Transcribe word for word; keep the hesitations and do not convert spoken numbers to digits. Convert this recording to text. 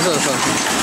色的车。